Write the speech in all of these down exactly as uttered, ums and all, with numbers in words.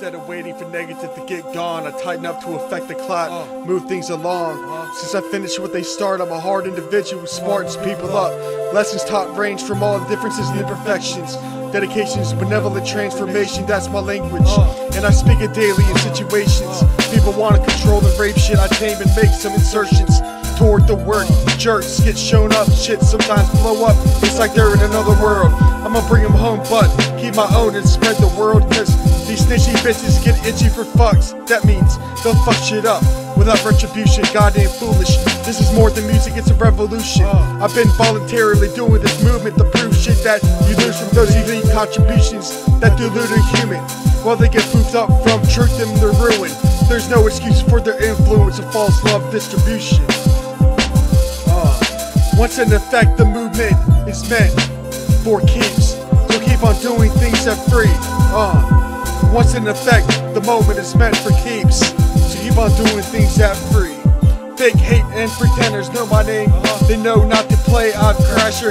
Instead of waiting for negative to get gone, I tighten up to affect the clock, uh, move things along. Uh, Since I finished what they start, I'm a hard individual who smartens people up. Lessons taught range from all the differences and imperfections. Dedication is benevolent transformation, that's my language. Uh, and I speak it daily in situations. Uh, people want to control the rape shit, I tame and make some insertions toward the work. Jerks get shown up, shit sometimes blow up, it's like they're in another world. I'ma bring them home but keep my own and spread the world, cause these snitchy bitches get itchy for fucks. That means they'll fuck shit up without retribution, goddamn foolish. This is more than music, it's a revolution. I've been voluntarily doing this movement to prove shit that you lose from those elite contributions that dilute a human. While they get pooped up from truth and their ruin, there's no excuse for their influence of false love distribution. Once in effect, the movement is meant for keeps, so keep on doing things that free. Uh, once in effect, the moment is meant for keeps, so keep on doing things that free. Fake hate and pretenders know my name. They know not to play. I've crashed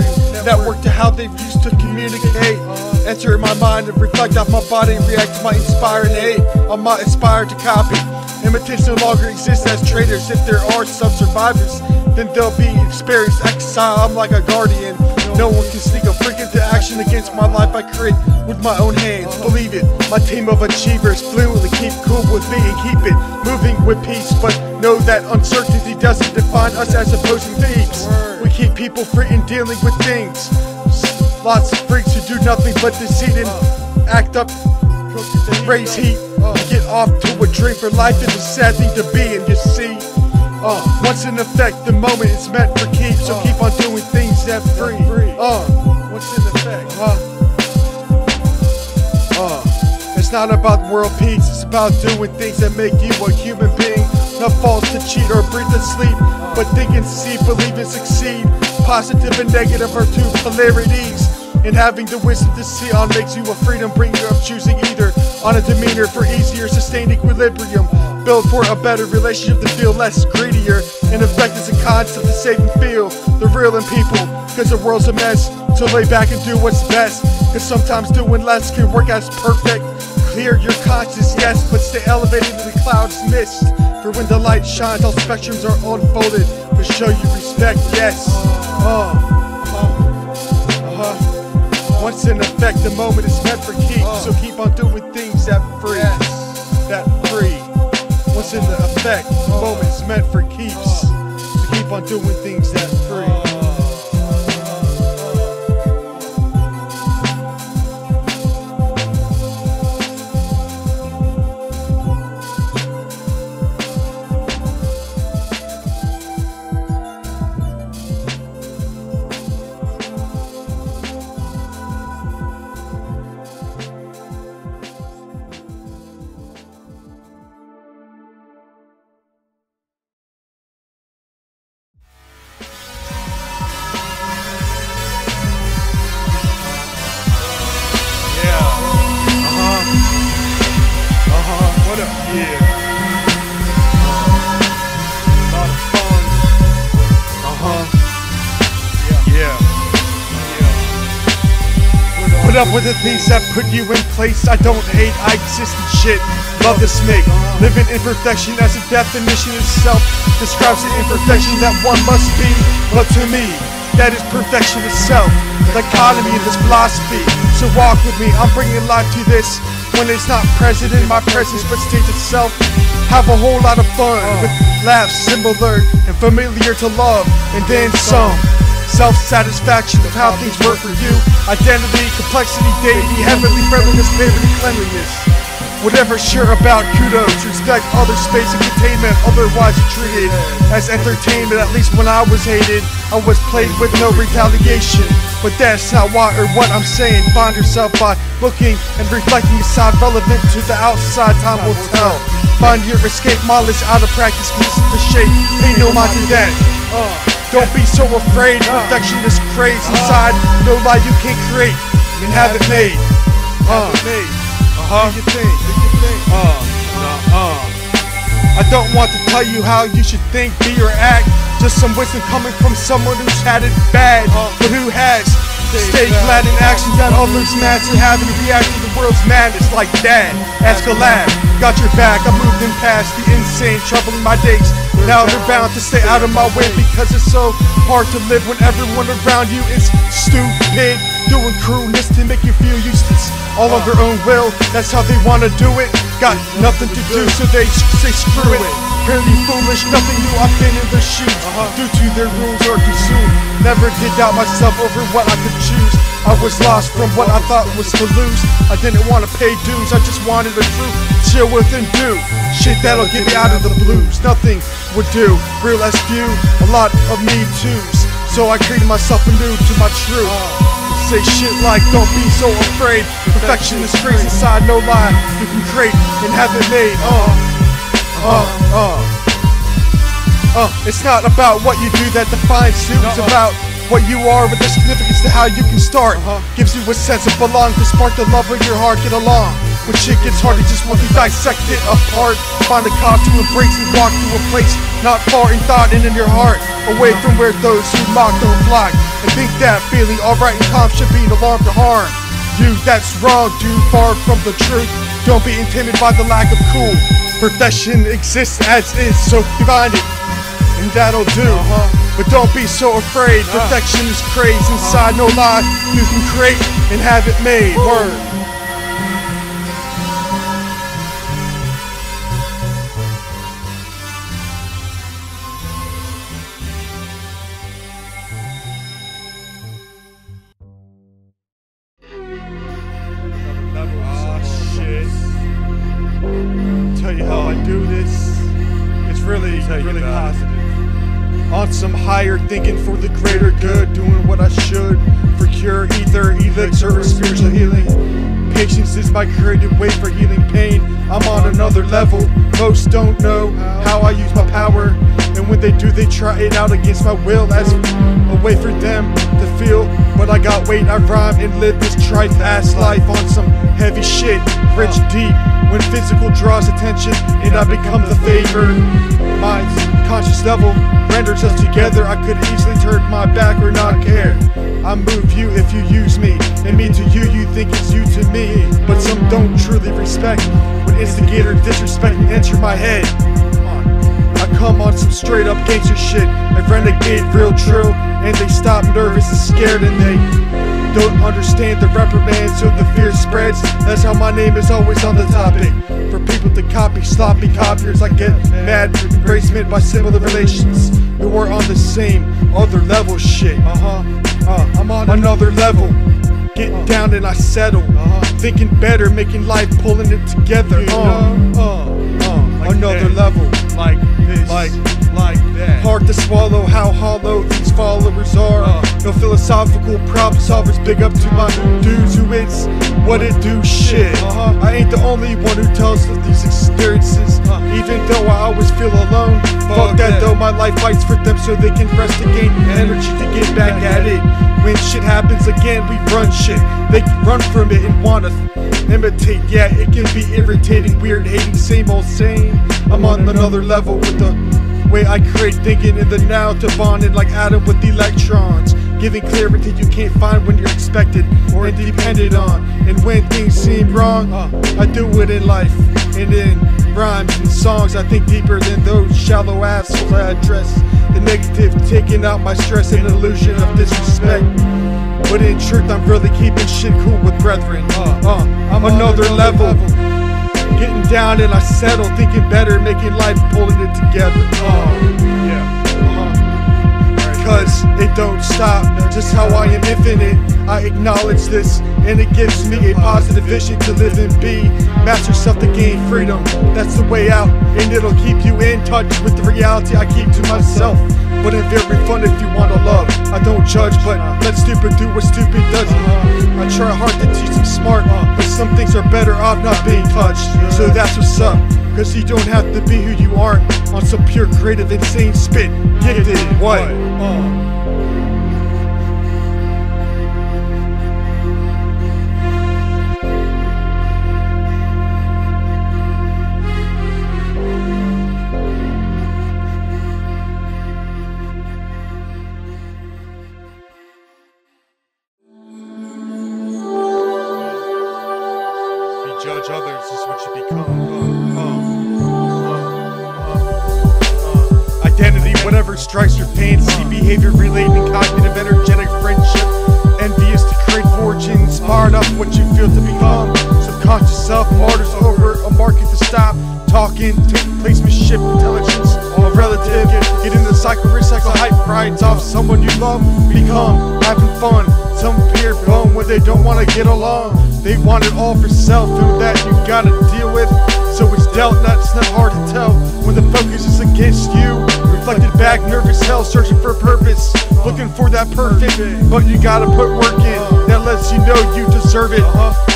network to how they've used to communicate. Enter my mind and reflect off my body, react to my inspiring hate. I'm not inspired to copy. Imitants no longer exist as traitors. If there are some survivors, then they'll be experienced exile. I'm like a guardian. No one can sneak a freak into action against my life I create with my own hands. Believe it, my team of achievers fluently keep cool with me and keep it moving with peace. But know that uncertainty doesn't define us as opposing thieves. We keep people free in dealing with things. Lots of freaks who do nothing but deceit and act up, raise heat, get off to a dream for life. It's a sad thing to be in, you see. Uh, once in effect, the moment is meant for keeps, so uh, keep on doing things that free. Uh, once in effect, uh, uh, it's not about world peace, it's about doing things that make you a human being. Not false to cheat or breathe to sleep, but think and see, believe and succeed. Positive and negative are two polarities, and having the wisdom to see on makes you a freedom bringer of choosing either on a demeanor for easier sustained equilibrium. Build for a better relationship to feel less greedier. In effect, it's a concept to save and feel the real in people, cause the world's a mess. So lay back and do what's best, cause sometimes doing less can work as perfect. Clear your conscience, yes, but stay elevated in the clouds mist. For when the light shines, all spectrums are unfolded, but show you respect, yes. Uh. Once in effect, the moment is meant for keeps, uh, so keep on doing things that free, yes, that free. Once in the effect, the uh, moment is meant for keeps, uh, so keep on doing things that free. Uh, up with the things that put you in place. I don't hate, I exist in shit. Love the snake. Living imperfection as a definition itself describes the imperfection that one must be. But to me, that is perfection itself. Dichotomy in this philosophy. So walk with me, I'm bringing life to this. When it's not present in my presence but states itself. Have a whole lot of fun with laughs similar and familiar to love. And then some. Self-satisfaction of how things work for you. Identity, complexity, deity, heavenly friendliness, neighborly cleanliness. Whatever sure about, kudos. Respect other space and containment, otherwise you treated as entertainment. At least when I was hated, I was played with no retaliation. But that's not why or what I'm saying. Find yourself by looking and reflecting inside, relevant to the outside, time will tell. Find your escape, mileage out of practice, cause this is the shape. Pay no mind to that. Uh. Don't be so afraid, perfection is craze inside. No lie, you can't create and have it made. Uh, uh-huh. Uh, I don't want to tell you how you should think, be, or act. Just some wisdom coming from someone who's had it bad, but who has Stay glad in actions that others match, and having to react to the world's madness like that. Ask a lab, got your back. I moved in past the insane trouble in my days. Now they're bound to stay out of my way, because it's so hard to live when everyone around you is stupid, doing cruelness to make you feel useless, all on their own will. That's how they wanna do it. Got nothing to do, so they say screw it. Really foolish, nothing new. I've been in their shoes, due to their rules are consumed. Never did doubt myself over what I could choose. I was lost from what I thought was to lose. I didn't want to pay dues, I just wanted the truth. Chill with and do shit that'll get me out of the blues. Nothing would do, real S Q, a lot of me too's. So I created myself anew to my truth. Say shit like, don't be so afraid. Perfection is crazy, side no lie. You can create and have it made. Uh, uh, uh. Uh, it's not about what you do that defines you, it's about what you are, with the significance to how you can start. uh-huh. Gives you a sense of belong to spark the love of your heart. Get along when shit gets hard, you just want to dissect it apart. Find a cause to embrace and walk to a place not far in thought and in your heart, away from where those who mock don't flock. And think that feeling alright and calm should be an alarm to harm you. That's wrong, dude, far from the truth. Don't be intimidated by the lack of cool. Perfection exists as is, so find it and that'll do. uh-huh. But don't be so afraid, perfection is craze. Inside no lie, you can create and have it made. Word. Thinking for the greater good, doing what I should for cure, ether, elixir, or spiritual healing. Patience is my creative way for healing pain. I'm on another level. Most don't know how I use my power, and when they do, they try it out against my will, as a way for them to feel. But I got weight, I rhyme and live this trite ass life on some heavy shit, rich deep. When physical draws attention, and I become the favored. My conscious level renders us together. I could easily turn my back or not care. I move you if you use me, and me to you, you think it's you to me. But some don't truly respect when instigator disrespect enter my head. I come on some straight up gangster shit, I renegade real true, and they stop nervous and scared, and they don't understand the reprimand, so the fear spreads. That's how my name is always on the topic. For people to copy sloppy copiers, I get mad for embracement by similar relations. You are on the same other level shit. Uh-huh. Uh, I'm on another level. Get down and I settle. Thinking better, making life, pulling it together. Uh, uh, uh, another level. Like this. Like like that. Hard to swallow how hollow these followers are. uh, No philosophical problem solvers. Big up to my dudes who it's what it do shit. uh-huh. I ain't the only one who tells us these experiences. uh, Even though I always feel alone. Fuck that though, my life fights for them so they can rest and gain energy to get back at it. When shit happens again, we run shit. They can run from it and wanna imitate. Yeah, it can be irritating, weird, hating, same old same. I'm on another level with the way I create, thinking in the now to bond it like atom with electrons, giving clarity you can't find when you're expected or depended on. And when things seem wrong, uh, I do it in life and in rhymes and songs. I think deeper than those shallow assholes. I address the negative, taking out my stress and illusion of disrespect. But in truth, I'm really keeping shit cool with brethren. uh, uh, I'm another, another level, level. Getting down and I settle, thinking better, making life, pulling it together. Oh, yeah. Uh-huh. Cause it don't stop, just how I am infinite. I acknowledge this, and it gives me a positive vision to live and be. Master yourself to gain freedom, that's the way out, and it'll keep you in touch with the reality I keep to myself. But it's very fun if you wanna love. I don't judge, but let stupid do what stupid doesn't. I try hard to teach them smart, but some things are better off not being touched. So that's what's up, cause you don't have to be who you aren't on some pure creative insane spit. Get it, what? Uh. judge others is what you become. Uh, uh, uh, uh. Identity, whatever strikes your fancy, uh, behavior relating, cognitive, energetic friendship, envious to create fortunes, fired up what you feel to become. Subconscious self martyrs over a market to stop talking, taking placemanship, intelligence, or relative. Get, get in the cycle, recycle, hype, rides off someone you love, become, having fun. Some peer bone when they don't want to get along. They want it all for self, and that you gotta deal with. So it's dealt, not, it's not hard to tell when the focus is against you. Reflected back, nervous hell, searching for a purpose, looking for that perfect. But you gotta put work in, that lets you know you deserve it.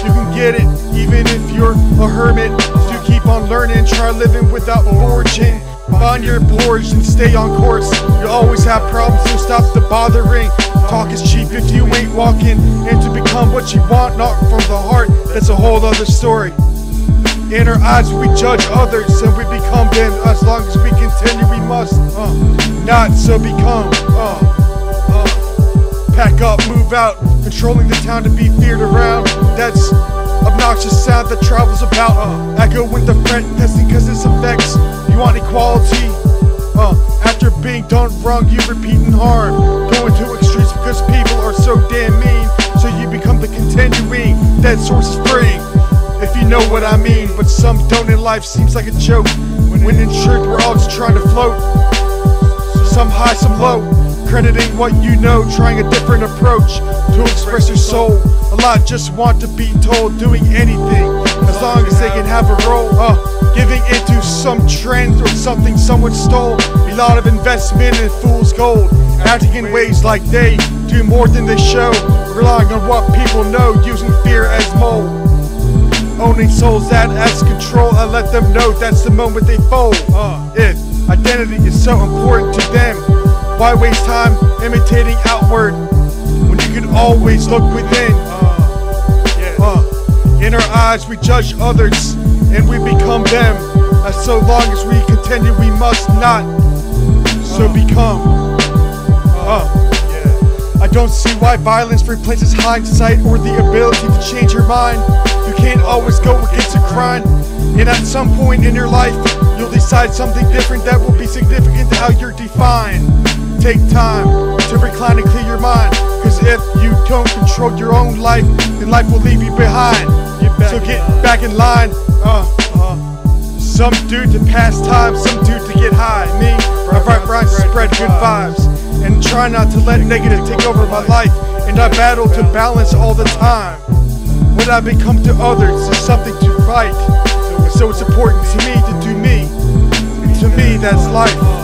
You can get it, even if you're a hermit. Do keep on learning, try living without fortune. Find your blorge and stay on course. You always have problems, so stop the bothering. Talk is cheap if you ain't walking. And to become what you want, not from the heart, that's a whole other story. In our eyes we judge others, and we become them. As long as we continue we must, uh, not so become. uh, uh. Pack up, move out, controlling the town to be feared around. That's obnoxious sound that travels about. uh, Echo with the friend, testing cause its effects. You want equality, uh, after being done wrong you repeating harm. Going to extremes because people are so damn mean, so you become the continuing, that source is free, if you know what I mean. But some don't, in life seems like a joke, when in truth we're all just trying to float. Some high, some low, crediting what you know, trying a different approach to express your soul. A lot just want to be told, doing anything as long as they can have a role. uh, Giving into some trend or something someone stole. A lot of investment in fool's gold, acting in ways like they do more than they show, relying on what people know, using fear as mold. Owning souls that as control, and let them know that's the moment they fold. uh, If identity is so important to them, why waste time imitating outward when you can always look within? Uh, yeah. uh, in our eyes we judge others and we become them. As so long as we continue we must not, so uh, become. Uh, yeah. I don't see why violence replaces hindsight or the ability to change your mind. You can't always go against a grind, and at some point in your life you'll decide something different that will be significant to how you're defined. Take time to recline and clear your mind, cause if you don't control your own life, then life will leave you behind. So get back in line. uh, uh, Some do to pass time, some do to get high. Me, I write rhymes, spread good vibes, and try not to let negative take over my life. And I battle to balance all the time. What I become to others is something to fight, so it's important to me to do me, and to me that's life.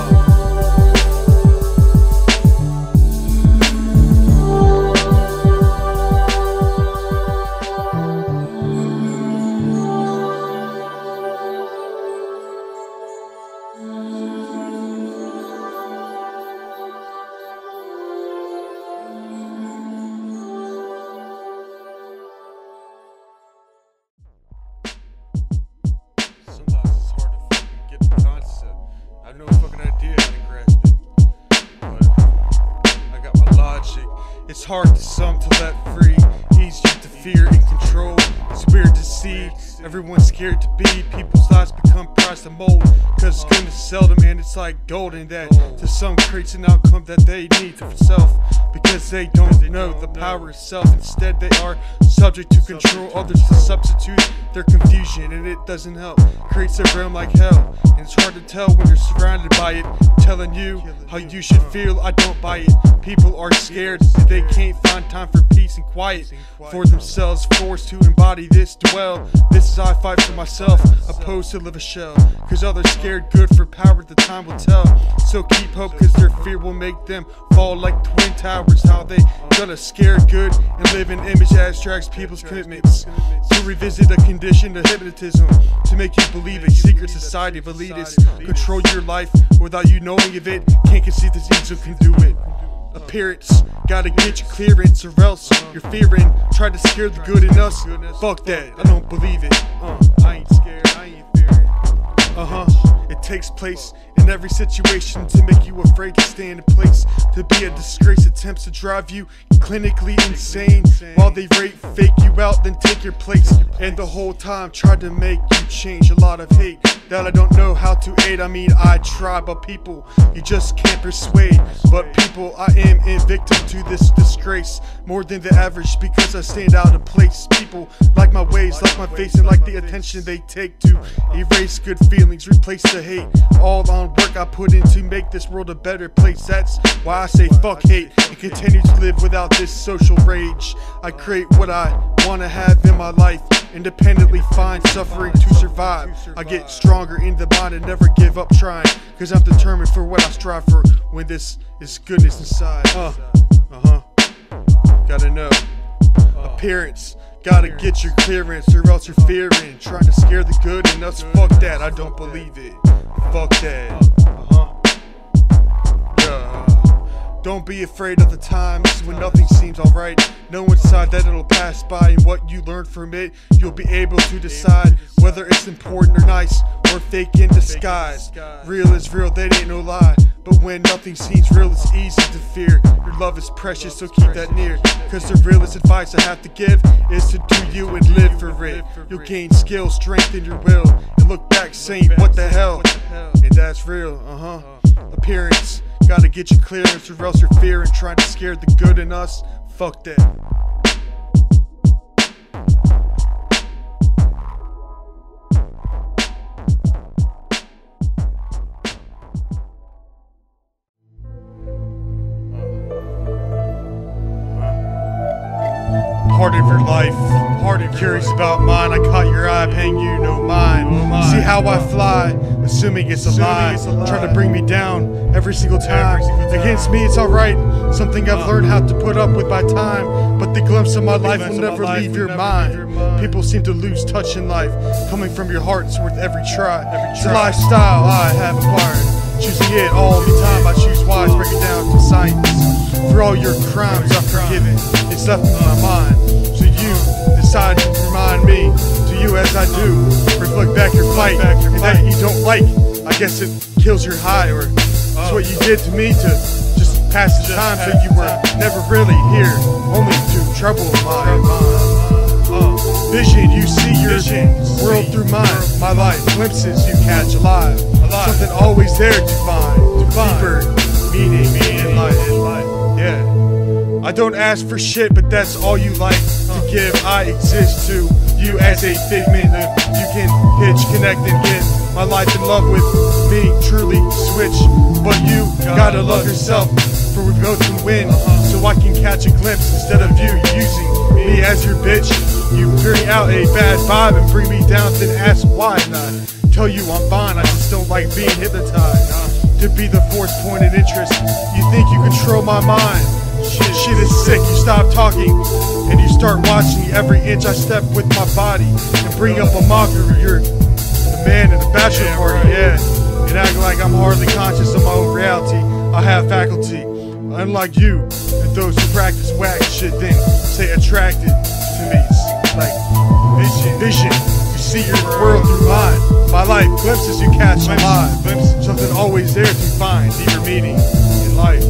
It's hard to some to let free, easy to fear and control. It's weird to see, everyone's scared to be. People's lives become prized to mold, cause it's gonna sell them and it's like gold. And that to some creates an outcome that they need for self, because they don't know the power of self. Instead they are subject to control, others to substitute their confusion, and it doesn't help, creates a realm like hell. And it's hard to tell when you're surrounded by it, telling you how you should feel. I don't buy it. People are scared that they can't find time for peace and quiet for themselves, forced to embody this dwell. This is I fight for myself, opposed to live a shell, cause others scared good for power, the time will tell. So keep hope, cause their fear will make them fall like twin towers. How they gonna scare good and live an image that abstracts people's commitments, to revisit a condition of hypnotism, to make you believe a secret society of elitists control your life without you knowing of it. Can't conceive this angel can do it. Appearance, gotta get your clearance or else you're fearing. Try to scare the good in us, fuck that, I don't believe it. uh, I ain't scared, I ain't fearing. Uh-huh, it takes place in in every situation to make you afraid to stay in place. To be a disgrace, attempts to drive you clinically insane, while they rape, fake you out, then take your place. And the whole time tried to make you change. A lot of hate that I don't know how to aid. I mean, I try, but people you just can't persuade. But people, I am a victim to this disgrace, more than the average, because I stand out of place. People like my ways, like my face, and like the attention they take to erase good feelings, replace the hate. All on work I put in to make this world a better place. That's why I say fuck hate and continue to live without this social rage. I create what I want to have in my life, independently find suffering to survive. I get stronger in the mind and never give up trying, cause I'm determined for what I strive for when this is goodness inside. Uh, uh-huh. Gotta know. Appearance. Gotta get your clearance or else you're fearing. Trying to scare the good in us. Fuck that, I don't believe it. Fuck that. Uh-huh. Yeah. Don't be afraid of the times when nothing seems alright. Know inside that it'll pass by, and what you learn from it, you'll be able to decide whether it's important or nice or fake in disguise. Real is real, that ain't no lie. But when nothing seems real, it's easy to fear. Your love is precious, so keep that near. Cause the realest advice I have to give is to do you and live for it. You'll gain skill, strength in your will, and look back saying what the hell. And that's real, uh huh. Appearance, gotta get your clearance or else you're fearing. Trying to scare the good in us, fuck that. Part of your life, heart and curious about mine. I caught your eye, paying you no mind. Oh, see how I fly, assuming it's a lie. Try to bring me down every single time. Every single time. Against me, it's alright. Something I've learned how to put up with my time. But the glimpse of my life will never leave your mind. People seem to lose touch in life, coming from your heart's worth every try. It's a lifestyle I have acquired, choosing it all the time. I choose wise, break it down to science. For all your crimes, I've forgiven. It's left in my mind. Decide to remind me to you as I do. Reflect back your fight, and that you don't like. I guess it kills your high, or it's what you did to me to just pass the time. So you were never really here, only to trouble mine. Vision, you see your world through mine. My life, glimpses you catch alive. Something always there to find. Deeper meaning in life. Yeah. I don't ask for shit, but that's all you like to give. I exist to you as a figment. You can hitch, connect, and get my life in love with me. Truly switch, but you gotta love yourself, for we both can win. So I can catch a glimpse instead of you using me as your bitch. You carry out a bad vibe and bring me down, then ask why not. Tell you I'm fine, I just don't like being hypnotized. To be the fourth point of interest, you think you control my mind. Shit, shit is sick, you stop talking and you start watching every inch I step with my body. And bring up a mockery, you're the man at the bachelor yeah, party, right. yeah And act like I'm hardly conscious of my own reality. I have faculty, unlike you and those who practice whack shit then say attracted to me. It's like vision, vision, you see your world through mine. My life, glimpses you catch alive. Something always there to find, deeper meaning in life.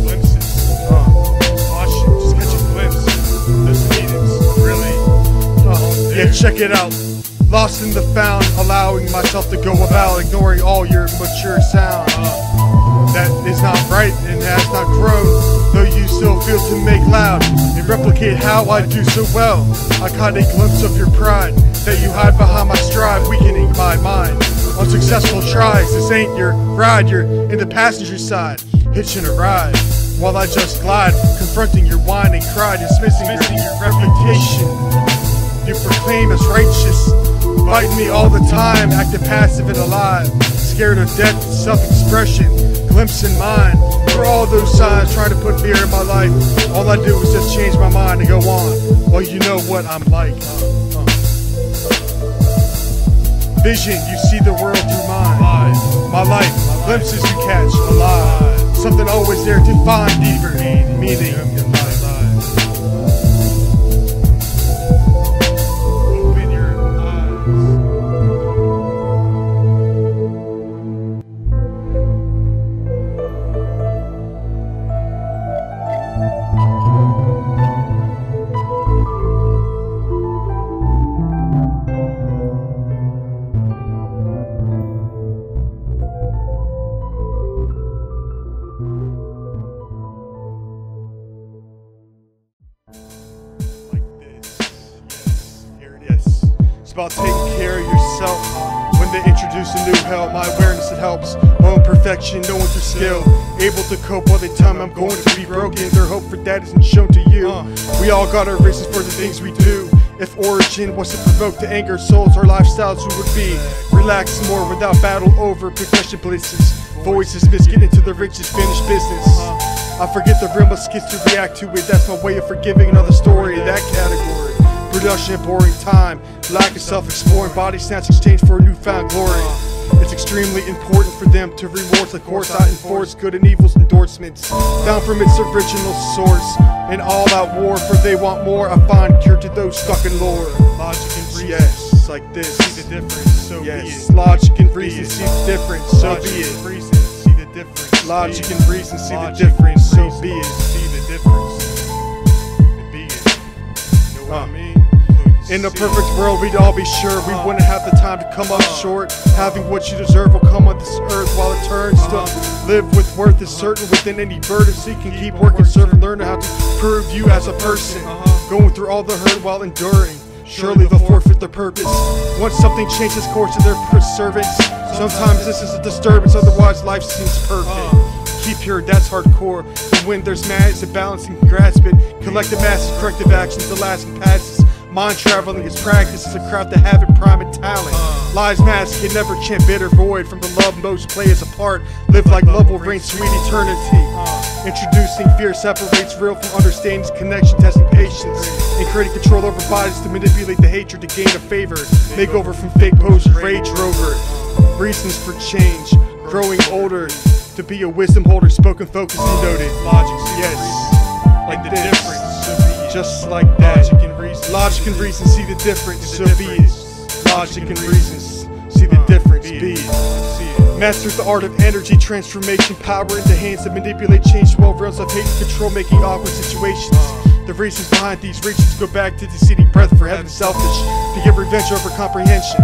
Yeah, check it out. Lost in the found, allowing myself to go about, ignoring all your mature sound. That is not right and has not grown, though you still feel to make loud and replicate how I do so well. I caught a glimpse of your pride that you hide behind my strive, weakening my mind. Unsuccessful tries, this ain't your ride, you're in the passenger side, hitching a ride. While I just glide, confronting your whine and cry, dismissing your, your reputation. You proclaim as righteous, biting me all the time, acting passive and alive, scared of death, self-expression, glimpse in mind. For all those signs, trying to put fear in my life, all I do is just change my mind and go on. Well, you know what I'm like. Uh, uh. Vision, you see the world through mine. My life, glimpses you catch alive. Something always there to find deeper meaning. about taking care of yourself. When they introduce a new help, my awareness, it helps. My own perfection, knowing through skill, able to cope all the time I'm going to be broken. Their hope for that isn't shown to you. We all got our reasons for the things we do. If origin was to provoke the anger, souls or lifestyles, who would be relaxed more without battle over profession blitzes? Voices misget into the riches, finished business. I forget the realm of skits to react to it. That's my way of forgiving another story in that category. Production, boring time, lack of self-exploring, body snatch exchange for a newfound glory. It's extremely important for them to remorse the course I enforce, good and evil's endorsements found from its original source. An all-out war, for they want more. I find cure to those stuck in lore. Logic and reason, yes, like this. See the difference, so yes. Be it. Logic and reason, see the difference, so be it. Reason, see the difference. Logic and reason, see the difference, so be it. See the difference, be it. You know what I mean? In a perfect world, we'd all be sure we wouldn't have the time to come up short. Having what you deserve will come on this earth while it turns. Still live with worth is certain within any burden. So you can keep working, serve, and learn how to prove you as a person. Going through all the hurt while enduring, surely they'll forfeit their purpose. Once something changes course to their perseverance, sometimes this is a disturbance, otherwise life seems perfect. Keep here, that's hardcore. And when there's madness and balancing, grasp it. Collective masses, corrective actions, the lasting passes. Mind traveling is practice, it's a craft to have it, prime and talent. Lies mask, it never chant bitter void from the love most play as a part. Live like love will reign, sweet eternity. Introducing fear separates real from understanding, connection, testing patience. And creating control over bodies to manipulate the hatred to gain a favor. Make over from fake poses, rage rover. Reasons for change, growing older. To be a wisdom holder, spoken, focused, and noted. Logic, yes, like the difference, just like that. Logic and reason, see the difference, so be it. Logic and reason, see the difference, be it. Masters the art of energy transformation, power in the hands that manipulate change, twelve realms of hate and control, making awkward situations. The reasons behind these reasons go back to deceiving breath for heaven's selfish, to get revenge over comprehension.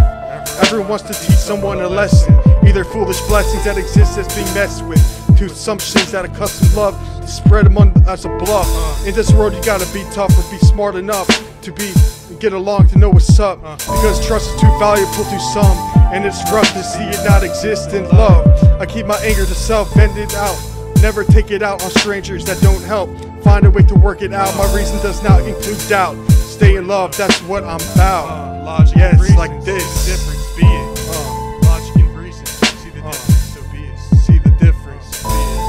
Everyone wants to teach someone a lesson, either foolish blessings that exist as being messed with, to assumptions that accustomed love to spread among as a bluff. In this world you gotta be tough or be smart enough to be and get along to know what's up, because trust is too valuable to some, and it's rough to see it not exist in love. I keep my anger to self, vent it out, never take it out on strangers that don't help. Find a way to work it out, my reason does not include doubt. Stay in love, that's what I'm about. Logic, yes, reasons, like this. See the difference, be it. Uh, Logic and reason, see the difference, uh, so be it. See the difference, be it.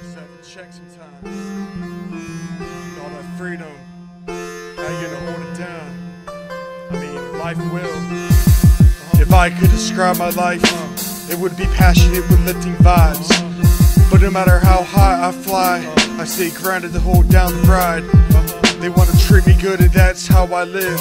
Just have to check sometimes. All that freedom, how you gonna hold it down? I mean, life will. If I could describe my life, it would be passionate with lifting vibes. But no matter how high I fly, I stay grounded to hold down the ride. They want to treat me good, and that's how I live.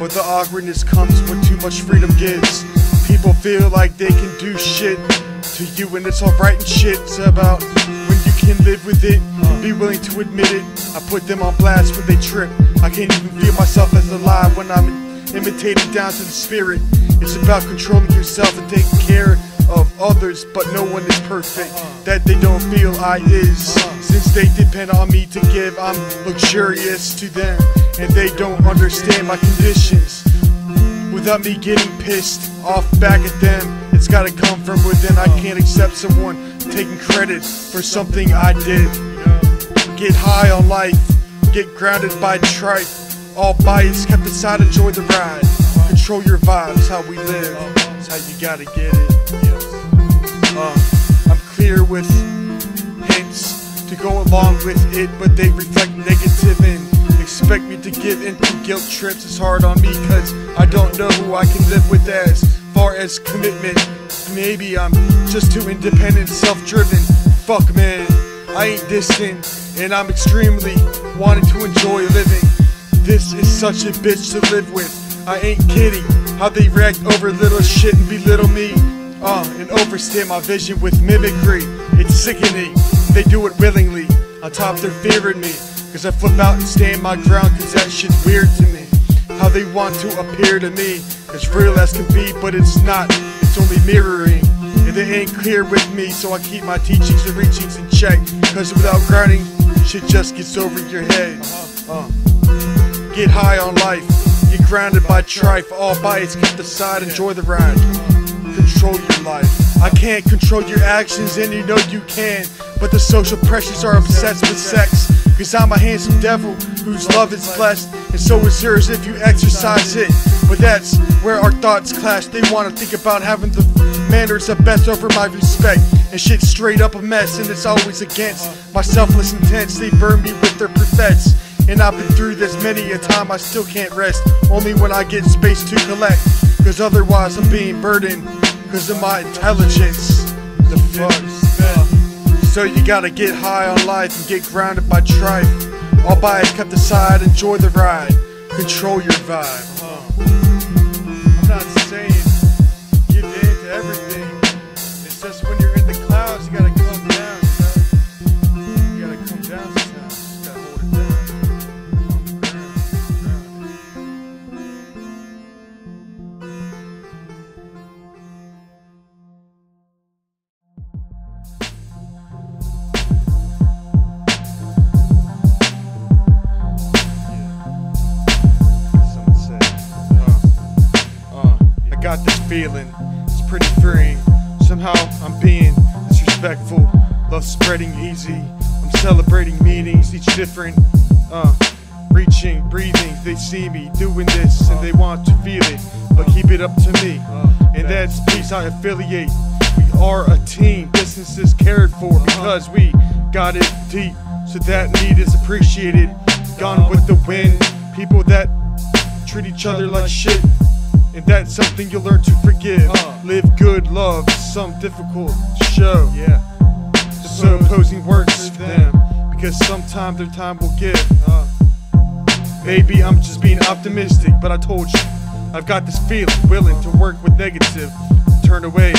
But the awkwardness comes when too much freedom gives. People feel like they can do shit to you, and it's alright and shit. It's about when you can live with it, be willing to admit it. I put them on blast when they trip. I can't even feel myself as alive when I'm imitating down to the spirit. It's about controlling yourself and taking care of others, but no one is perfect. That they don't feel I is, since they depend on me to give. I'm luxurious to them, and they don't understand my conditions. Without me getting pissed off back at them, it's gotta come from within. I can't accept someone taking credit for something I did. Get high on life, get grounded by tripe. All bias kept aside, enjoy the ride. Control your vibes, how we live, that's how you gotta get it. Uh, I'm clear with hints to go along with it, but they reflect negative and expect me to give in to guilt trips. It's hard on me cause I don't know who I can live with as far as commitment. Maybe I'm just too independent, self-driven. Fuck man, I ain't distant, and I'm extremely wanting to enjoy living. This is such a bitch to live with, I ain't kidding. How they react over little shit and belittle me, uh, and overstay my vision with mimicry. It's sickening, they do it willingly. On top they're fearing me, cause I flip out and stand my ground, cause that shit's weird to me. how they want to appear to me. It's real as can be, but it's not, it's only mirroring. And they ain't clear with me, so I keep my teachings and reachings in check, cause without grinding, shit just gets over your head. uh, Get high on life, get grounded by trife. All by it's kept aside, enjoy the ride. Control your life. I can't control your actions, and you know you can, but the social pressures are obsessed with sex. Cause I'm a handsome devil whose love is blessed, and so is yours if you exercise it. But that's where our thoughts clash. They wanna think about having the manners of best over my respect, and shit's straight up a mess, and it's always against my selfless intents. They burn me with their prophets, and I've been through this many a time. I still can't rest, only when I get space to collect, cause otherwise I'm being burdened cause of my intelligence. The fuck? So you gotta get high on life and get grounded by trife. All by it's kept aside, enjoy the ride. Control your vibe. uh, I'm not saying give in to everything. It's just when you're in the clouds, you gotta come down, you know? You gotta come down sometimes. You gotta hold it down. On the ground, on the ground. Got this feeling, it's pretty freeing. Somehow I'm being disrespectful. Love spreading easy. I'm celebrating meetings, each different. Uh, reaching, breathing. They see me doing this and they want to feel it, but keep it up to me. And that's peace. I affiliate. We are a team. Distance is cared for because we got it deep. So that need is appreciated. Gone with the wind. People that treat each other like shit. And that's something you'll learn to forgive. uh, Live good, love, some difficult to show. Yeah. So posing works for them, because sometime their time will give. uh, Maybe I'm just being optimistic, but I told you I've got this feeling, willing to work with negative, turn away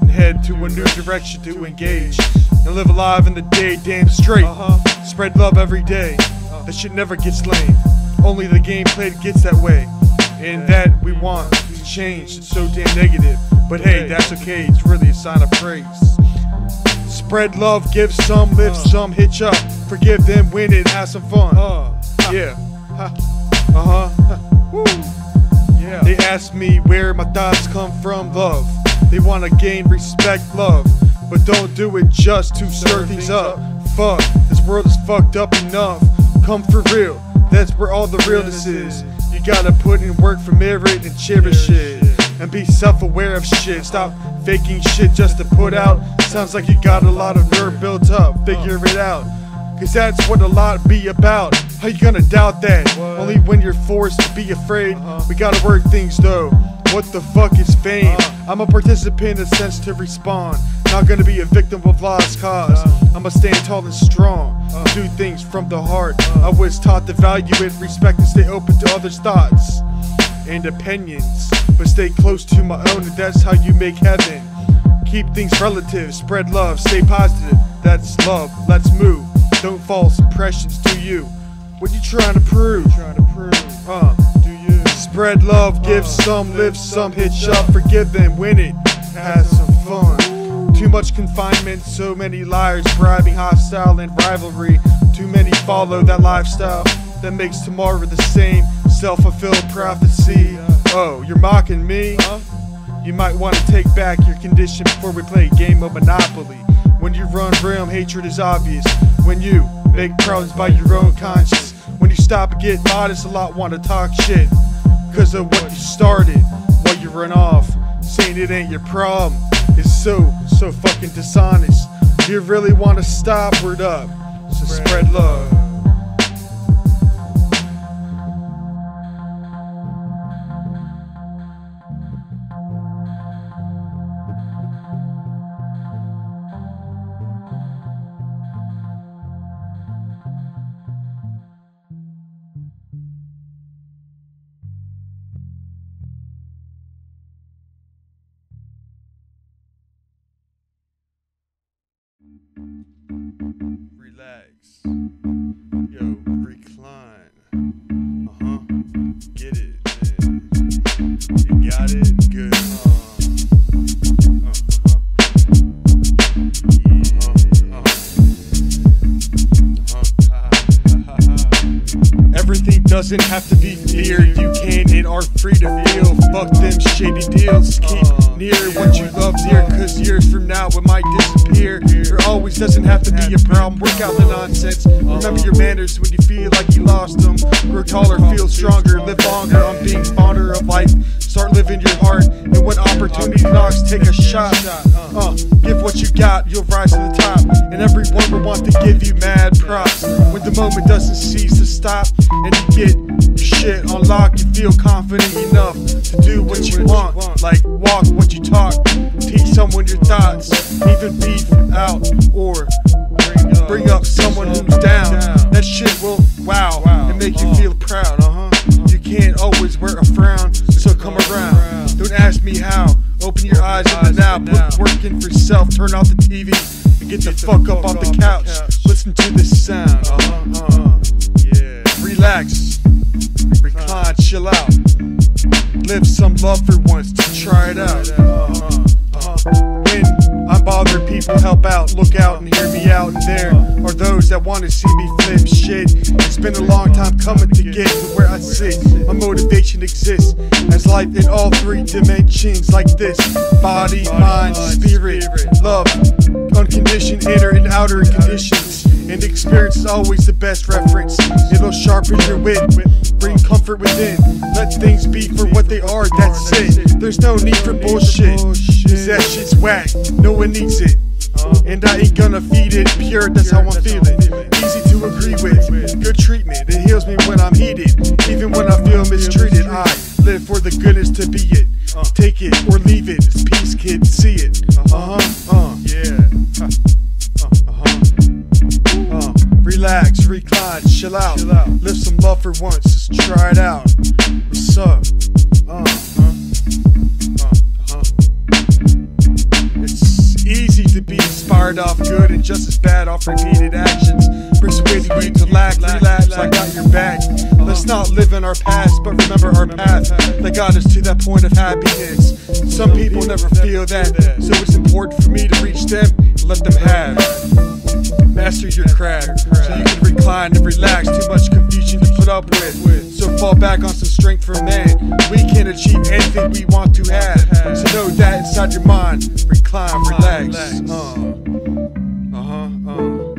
and head to a new direction to engage and live alive in the day, damn straight. Spread love every day. That shit never gets lame. Only the game played gets that way. And that we want to change, it's so damn negative. But hey, that's okay, it's really a sign of praise. Spread love, give some, lift some, hitch up. Forgive them, win it, have some fun. Yeah. Uh-huh. They ask me where my thoughts come from, love. They want to gain respect, love. But don't do it just to stir things up. Fuck, this world is fucked up enough. Come for real, that's where all the realness is. You gotta put in work for merit and cherish it, and be self-aware of shit. Stop faking shit just to put out. Sounds like you got a lot of nerve built up. Figure it out, cause that's what a lot be about. How you gonna doubt that? What? Only when you're forced to be afraid. uh-huh. We gotta work things though. What the fuck is fame? uh-huh. I'm a participant in a sense to respond. Not gonna be a victim of lost cause. uh-huh. I'ma stand tall and strong. uh-huh. Do things from the heart. uh-huh. I was taught to value it, respect, and stay open to others' thoughts and opinions, but stay close to my own, and that's how you make heaven. Keep things relative, spread love, stay positive. That's love, let's move. Don't false impressions, do you? What you trying to prove? Trying to prove. Uh, do you? Spread love, give uh, some, live some, hitch up, forgive them, win it, have some fun. Ooh. Too much confinement, so many liars, bribing, hostile, and rivalry. Too many follow that lifestyle that makes tomorrow the same self-fulfilled prophecy. Yeah. Oh, you're mocking me? Huh? You might want to take back your condition before we play a game of Monopoly. When you run realm, hatred is obvious. When you make problems by your own conscience. When you stop and get modest, a lot want to talk shit because of what you started. While you run off, saying it ain't your problem. It's so, so fucking dishonest. If you really want to stop, word up. So spread love. Relax. Yo, recline. Uh-huh. Get it. doesn't have to be feared. You can and are free to feel. Fuck them shady deals. Keep near what you love dear, cause years from now it might disappear. There always doesn't have to be a problem. Work out the nonsense. Remember your manners when you feel like you lost them. Grow taller, feel stronger, live longer. I'm being fonder of life. Start living your heart, and when opportunity knocks, take a shot. Uh, give what you got, you'll rise to the top, and everyone will want to give you mad props. When the moment doesn't cease to stop, and you get your shit on lock, you feel confident enough to do what you want, like walk what you talk, teach someone your thoughts, even beef out or bring up someone who's down. That shit will wow and make you feel proud. Uh huh. You can't always wear a frown. Come around, don't ask me how. Open your eyes on the now. Put work in for self, turn off the T V and get the fuck up off the couch. Listen to this sound. Uh-huh. Yeah. Relax, recline, chill out. Live some love for once, to try it out. When I'm bothered, people help out, look out and hear me out. And there are those that want to see me flip shit. It's been a long time coming to get to where I sit. My motivation exists as life in all three dimensions like this: body, mind, spirit, love, unconditioned inner and outer conditions. And experience is always the best reference. It'll sharpen your wit, bring comfort within. Let things be for what they are, that's it. There's no need for bullshit, cause that shit's whack, no one needs it. And I ain't gonna feed it, pure, that's how I'm feeling. Easy to agree with, good treatment. It heals me when I'm heated, even when I feel mistreated. I live for the goodness to be it. Take it or leave it, it's peace kid, see it. Uh-huh, uh, yeah. Uh, relax, recline, chill out. chill out. Live some love for once, just try it out. What's up? Uh, uh, uh, uh. It's easy to be inspired off good and just as bad off repeated actions. Persuading you to lack, relax, I got your back. Let's not live in our past, but remember our path that got us to that point of happiness. Some people never feel that, so it's important for me to reach them and let them have. Master your craft, so you can recline and relax. Too much confusion to put up with, so fall back on some strength from man. We can achieve anything we want to have, so know that inside your mind. Recline, relax. Uh, uh-huh, uh.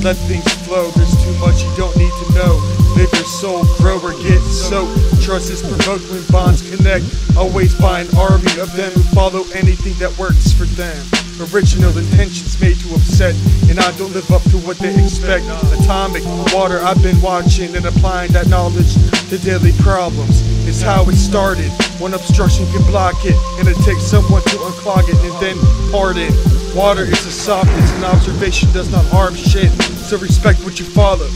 Let things flow, there's too much you don't need to know. Live your soul, grow or get soaked. Trust is provoked when bonds connect. Always buy an army of them who follow anything that works for them. Original intentions made to upset, and I don't live up to what they expect. Atomic water, I've been watching and applying that knowledge to daily problems. It's how it started, one obstruction can block it, and it takes someone to unclog it and then harden. Water is a softness, and observation does not harm shit, so respect what you follow,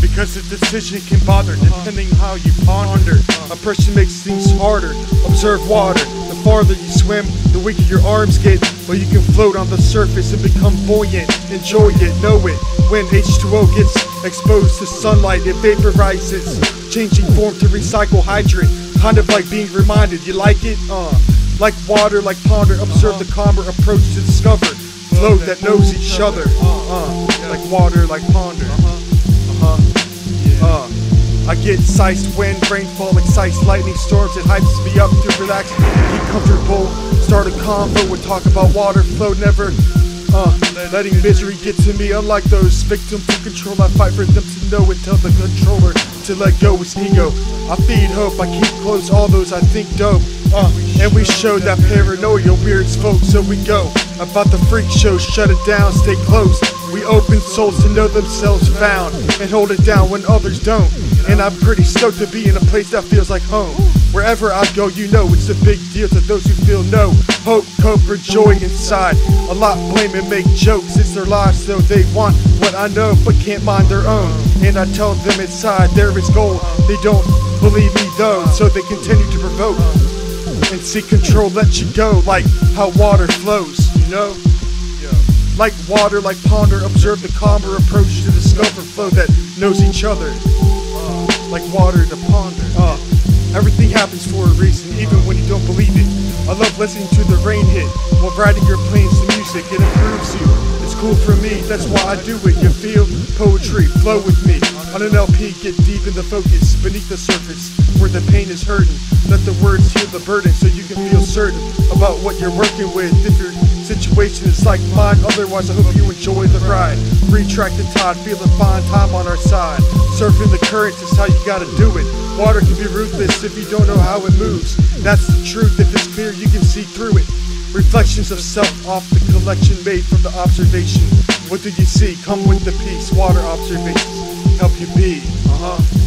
because the decision can bother depending on how you ponder. Oppression makes things harder, observe water. The farther you swim, the weaker your arms get, but you can float on the surface and become buoyant. Enjoy it, know it. When H two O gets exposed to sunlight, it vaporizes, changing form to recycle hydrate. Kind of like being reminded, you like it? Uh, like water, like ponder, observe the calmer approach to discover. Flow that knows each other. Uh, like water, like ponder. Uh, uh, I get sized wind, rainfall, excites lightning storms. It hypes me up to relax, get comfortable. Start a convo, we'll talk about water flow, never uh, letting misery get to me. Unlike those victims to control, I fight for them to know and tell the controller to let go is ego. I feed hope, I keep close all those I think dope. Uh, and we show that paranoia, weird folks, so we go. About the freak show, shut it down, stay close. We open souls to know themselves found and hold it down when others don't. And I'm pretty stoked to be in a place that feels like home. Wherever I go, you know it's a big deal to those who feel no hope, hope or joy inside. A lot blame and make jokes, it's their lives though. They want what I know but can't mind their own. And I tell them inside there is gold. They don't believe me though, so they continue to provoke and seek control, let you go like how water flows, you know? Like water, like ponder, observe the calmer approach to the discover flow that knows each other. Like water to ponder. Uh, everything happens for a reason, even when you don't believe it. I love listening to the rain hit while riding your planes to music. It improves you. It's cool for me, that's why I do it. You feel poetry, flow with me. On an L P, get deep in the focus, beneath the surface, where the pain is hurting. Let the words heal the burden so you can feel certain about what you're working with. If you're situation is like mine, otherwise I hope you enjoy the ride. Retract the tide, feeling fine, time on our side. Surfing the currents is how you gotta do it. Water can be ruthless if you don't know how it moves. That's the truth, if it's clear you can see through it. Reflections of self off the collection made from the observation. What do you see? Come with the peace, water observations help you be, uh-huh.